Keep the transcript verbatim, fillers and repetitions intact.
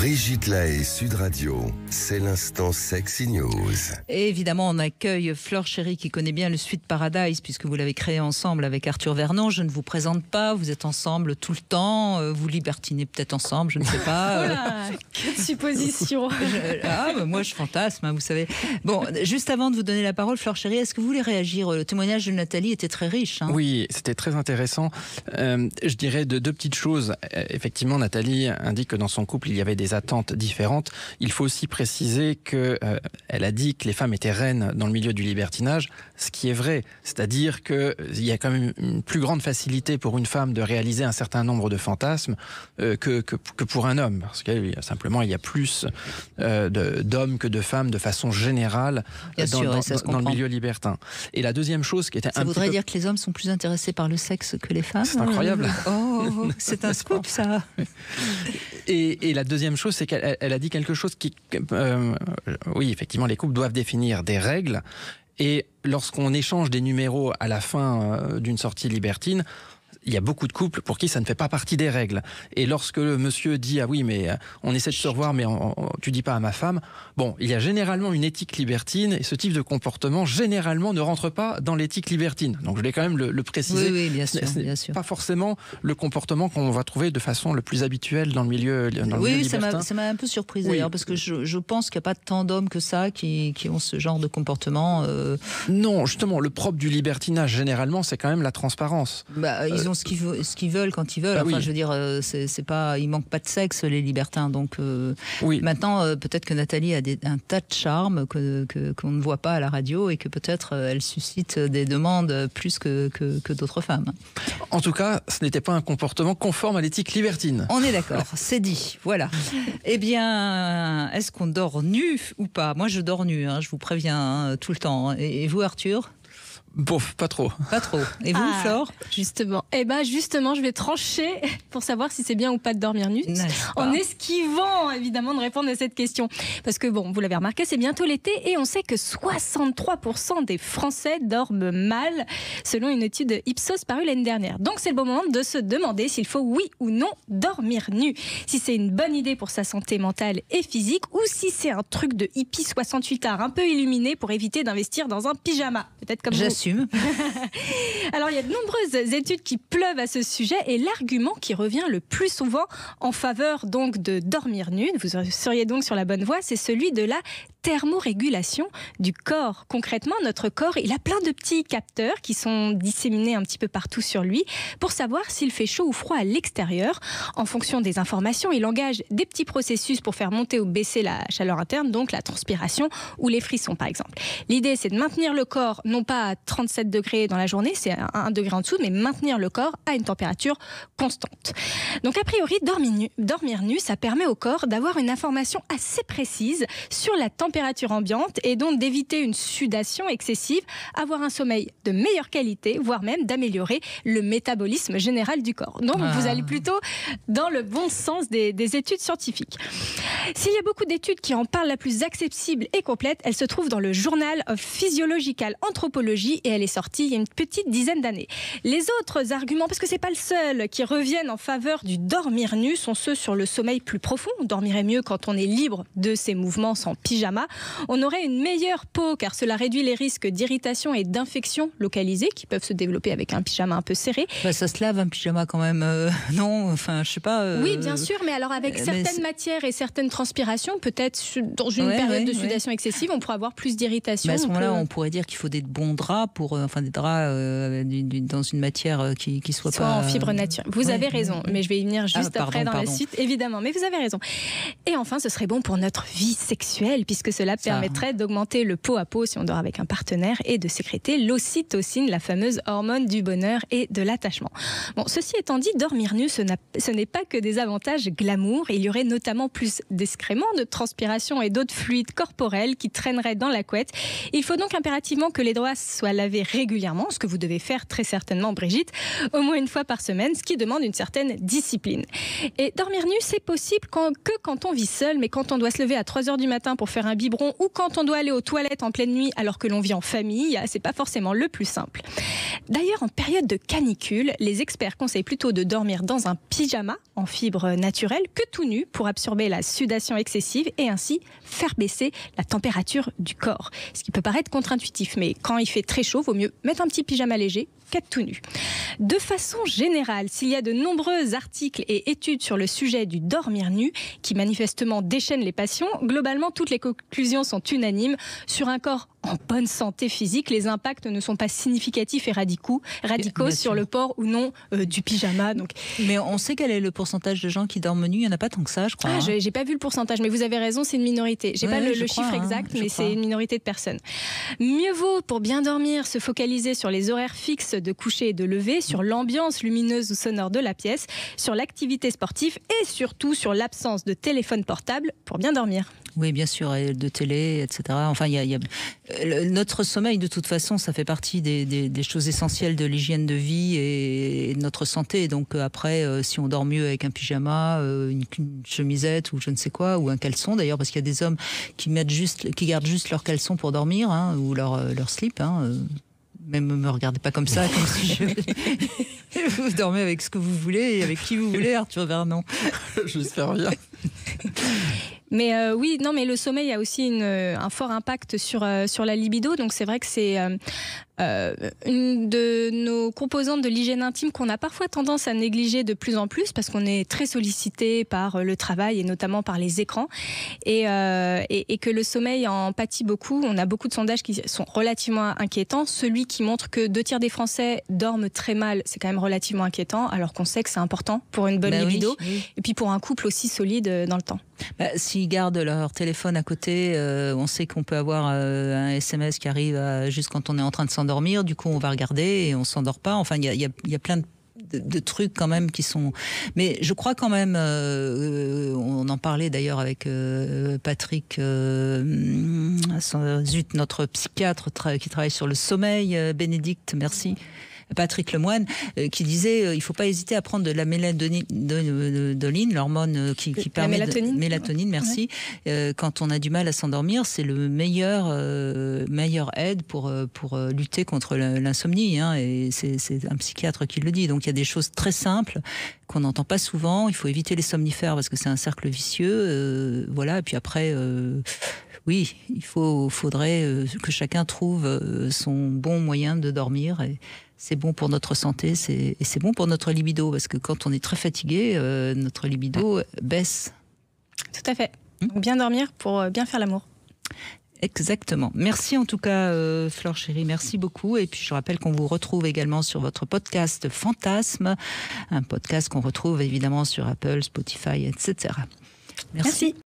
Brigitte Lahaie, Sud Radio, c'est l'instant Sexy News. Et évidemment, on accueille Fleur Chéri qui connaît bien le Suite Paradise puisque vous l'avez créé ensemble avec Arthur Vernon. Je ne vous présente pas, vous êtes ensemble tout le temps, vous libertinez peut-être ensemble, je ne sais pas. Voilà, quelle supposition. je, ah, bah, moi je fantasme, hein, vous savez. Bon, juste avant de vous donner la parole, Fleur Chéri, est-ce que vous voulez réagir? Le témoignage de Nathalie était très riche. Hein. Oui, c'était très intéressant. Euh, je dirais de deux petites choses. Effectivement, Nathalie indique que dans son couple, il y avait des attentes différentes. Il faut aussi préciser qu'elle euh, a dit que les femmes étaient reines dans le milieu du libertinage, ce qui est vrai, c'est-à-dire qu'il y a quand même une plus grande facilité pour une femme de réaliser un certain nombre de fantasmes euh, que, que, que pour un homme, parce que simplement il y a plus euh, d'hommes que de femmes de façon générale euh, dans, sûr, dans, dans le milieu libertin. Et la deuxième chose qui était ça un voudrait peu... dire que les hommes sont plus intéressés par le sexe que les femmes. C'est incroyable. Oh, c'est un scoop ça. Et, et la deuxième chose, c'est qu'elle elle a dit quelque chose qui... Euh, oui, effectivement, les couples doivent définir des règles. Et lorsqu'on échange des numéros à la fin euh, d'une sortie libertine, il y a beaucoup de couples pour qui ça ne fait pas partie des règles. Et lorsque le monsieur dit « Ah oui, mais on essaie de se revoir, mais on, on, tu dis pas à ma femme », bon, il y a généralement une éthique libertine et ce type de comportement, généralement, ne rentre pas dans l'éthique libertine. Donc, je voulais quand même le, le préciser. Oui, oui, bien sûr, bien sûr. Pas forcément le comportement qu'on va trouver de façon le plus habituelle dans le milieu, dans le oui, milieu libertin. Oui, ça m'a un peu surprise oui. d'ailleurs, parce que je, je pense qu'il n'y a pas tant d'hommes que ça qui, qui ont ce genre de comportement. Euh... Non, justement, le propre du libertinage, généralement, c'est quand même la transparence. Bah, ils ont ce qu'ils veulent, ce qu'ils veulent quand ils veulent. Bah enfin, oui. je veux dire, c'est pas, il manque pas de sexe les libertins. Donc euh, oui. maintenant, euh, peut-être que Nathalie a des, un tas de charme que, que qu'on ne voit pas à la radio et que peut-être euh, elle suscite des demandes plus que que, que d'autres femmes. En tout cas, ce n'était pas un comportement conforme à l'éthique libertine. On est d'accord, c'est dit. Voilà. Eh bien, est-ce qu'on dort nu ou pas? Moi, je dors nu. Hein, je vous préviens hein, tout le temps. Et, et vous, Arthur? Bof, pas trop. Pas trop. Et vous, ah, Flore? Justement. Eh ben, justement, je vais trancher pour savoir si c'est bien ou pas de dormir nu, en esquivant évidemment de répondre à cette question. Parce que bon, vous l'avez remarqué, c'est bientôt l'été et on sait que soixante-trois pour cent des Français dorment mal, selon une étude Ipsos parue l'année dernière. Donc c'est le bon moment de se demander s'il faut oui ou non dormir nu, si c'est une bonne idée pour sa santé mentale et physique, ou si c'est un truc de hippie soixante-huitard un peu illuminé pour éviter d'investir dans un pyjama. Peut-être comme vous. Alors il y a de nombreuses études qui pleuvent à ce sujet et l'argument qui revient le plus souvent en faveur donc de dormir nu, vous seriez donc sur la bonne voie, c'est celui de la thermorégulation du corps. Concrètement, notre corps, il a plein de petits capteurs qui sont disséminés un petit peu partout sur lui pour savoir s'il fait chaud ou froid à l'extérieur. En fonction des informations, il engage des petits processus pour faire monter ou baisser la chaleur interne, donc la transpiration ou les frissons par exemple. L'idée, c'est de maintenir le corps non pas à trente-sept degrés dans la journée, c'est un degré en dessous, mais maintenir le corps à une température constante. Donc a priori, dormir nu, dormir nu ça permet au corps d'avoir une information assez précise sur la température ambiante et donc d'éviter une sudation excessive, avoir un sommeil de meilleure qualité, voire même d'améliorer le métabolisme général du corps. Donc ah. vous allez plutôt dans le bon sens des, des études scientifiques. S'il y a beaucoup d'études qui en parlent, la plus accessible et complète, elle se trouve dans le Journal of Physiological Anthropology et elle est sortie il y a une petite dizaine d'années. Les autres arguments, parce que c'est pas le seul, qui reviennent en faveur du dormir nu sont ceux sur le sommeil plus profond. On dormirait mieux quand on est libre de ses mouvements sans pyjama. On aurait une meilleure peau car cela réduit les risques d'irritation et d'infections localisées qui peuvent se développer avec un pyjama un peu serré. Bah, ça se lave un pyjama quand même, euh, non? Enfin, je sais pas. Euh... Oui, bien sûr, mais alors avec euh, certaines matières et certaines transpirations, peut-être dans une ouais, période ouais, de sudation ouais. excessive, on pourrait avoir plus d'irritation. Bah, à ce moment-là, peut... on pourrait dire qu'il faut des bons draps. Pour, euh, enfin des draps euh, du, du, dans une matière euh, qui, qui soit, soit pas... en fibre naturelle. Vous ouais, avez raison, mais je vais y venir juste ah, pardon, après dans pardon. la suite, évidemment, mais vous avez raison. Et enfin, ce serait bon pour notre vie sexuelle, puisque cela Ça, permettrait hein. d'augmenter le pot à pot si on dort avec un partenaire et de sécréter l'ocytocine, la fameuse hormone du bonheur et de l'attachement. Bon, ceci étant dit, dormir nu, ce n'est pas que des avantages glamour. Il y aurait notamment plus d'excréments, de transpiration et d'autres fluides corporels qui traîneraient dans la couette. Il faut donc impérativement que les draps soient à laver régulièrement, ce que vous devez faire très certainement, Brigitte, au moins une fois par semaine, ce qui demande une certaine discipline. Et dormir nu, c'est possible quand, que quand on vit seul, mais quand on doit se lever à trois heures du matin pour faire un biberon ou quand on doit aller aux toilettes en pleine nuit alors que l'on vit en famille, c'est pas forcément le plus simple. D'ailleurs, en période de canicule, les experts conseillent plutôt de dormir dans un pyjama en fibre naturelle que tout nu pour absorber la sudation excessive et ainsi faire baisser la température du corps. Ce qui peut paraître contre-intuitif, mais quand il fait très chaud, vaut mieux mettre un petit pyjama léger qu'être tout nu. De façon générale, s'il y a de nombreux articles et études sur le sujet du dormir nu, qui manifestement déchaîne les passions, globalement toutes les conclusions sont unanimes. Sur un corps en bonne santé physique, les impacts ne sont pas significatifs et radicaux, radicaux sur le port ou non euh, du pyjama. Donc. Mais on sait quel est le pourcentage de gens qui dorment nus, il n'y en a pas tant que ça, je crois. Ah, hein. je, j'ai pas vu le pourcentage, mais vous avez raison, c'est une minorité. J'ai ouais, pas le, je le crois, chiffre exact, hein, mais crois. C'est une minorité de personnes. Mieux vaut, pour bien dormir, se focaliser sur les horaires fixes de coucher et de lever, sur l'ambiance lumineuse ou sonore de la pièce, sur l'activité sportive et surtout sur l'absence de téléphone portable pour bien dormir. Oui, bien sûr, et de télé, et cetera. Enfin, il y a, y a... Le, notre sommeil, de toute façon, ça fait partie des, des, des choses essentielles de l'hygiène de vie et, et de notre santé. Donc après, euh, si on dort mieux avec un pyjama, euh, une, une chemisette ou je ne sais quoi, ou un caleçon d'ailleurs, parce qu'il y a des hommes qui mettent juste, qui gardent juste leur caleçon pour dormir, hein, ou leur, leur slip. Hein, euh. Même ne me regardez pas comme ça, comme si je... Vous dormez avec ce que vous voulez et avec qui vous voulez, Arthur Vernon. J'espère bien. Mais euh, oui, non, mais le sommeil a aussi une, un fort impact sur, euh, sur la libido. Donc c'est vrai que c'est euh, euh, une de nos composantes de l'hygiène intime qu'on a parfois tendance à négliger de plus en plus parce qu'on est très sollicité par le travail et notamment par les écrans. Et, euh, et, et que le sommeil en pâtit beaucoup. On a beaucoup de sondages qui sont relativement inquiétants. Celui qui montre que deux tiers des Français dorment très mal, c'est quand même relativement inquiétant, alors qu'on sait que c'est important pour une bonne bah libido. Oui, oui. Et puis pour un couple aussi solide dans le temps. Bah, s'ils gardent leur téléphone à côté, euh, on sait qu'on peut avoir euh, un S M S qui arrive à, juste quand on est en train de s'endormir. Du coup, on va regarder et on ne s'endort pas. Enfin, il y a, y a, y a plein de De, de trucs quand même qui sont... Mais je crois quand même, euh, on en parlait d'ailleurs avec euh, Patrick, euh, zut, notre psychiatre tra- qui travaille sur le sommeil, euh, Bénédicte, merci, Patrick Lemoine, euh, qui disait euh, il ne faut pas hésiter à prendre de la mélatonine, de, de, de, l'hormone qui, qui permet... La mélatonine. De, mélatonine, merci. Ouais. Euh, quand on a du mal à s'endormir, c'est le meilleur, euh, meilleur aide pour, pour euh, lutter contre l'insomnie. Hein, et c'est, c'est un psychiatre qui le dit. Donc il y a des choses très simples qu'on n'entend pas souvent. Il faut éviter les somnifères parce que c'est un cercle vicieux. Euh, voilà. Et puis après, euh, oui, il faut, faudrait euh, que chacun trouve euh, son bon moyen de dormir. Et c'est bon pour notre santé, c'est, et c'est bon pour notre libido parce que quand on est très fatigué, euh, notre libido baisse. Tout à fait. Hum? Bien dormir pour bien faire l'amour. Exactement. Merci en tout cas, euh, Fleur Chéri, merci beaucoup. Et puis je rappelle qu'on vous retrouve également sur votre podcast Fantasme, un podcast qu'on retrouve évidemment sur Apple, Spotify, et cetera. Merci. Merci.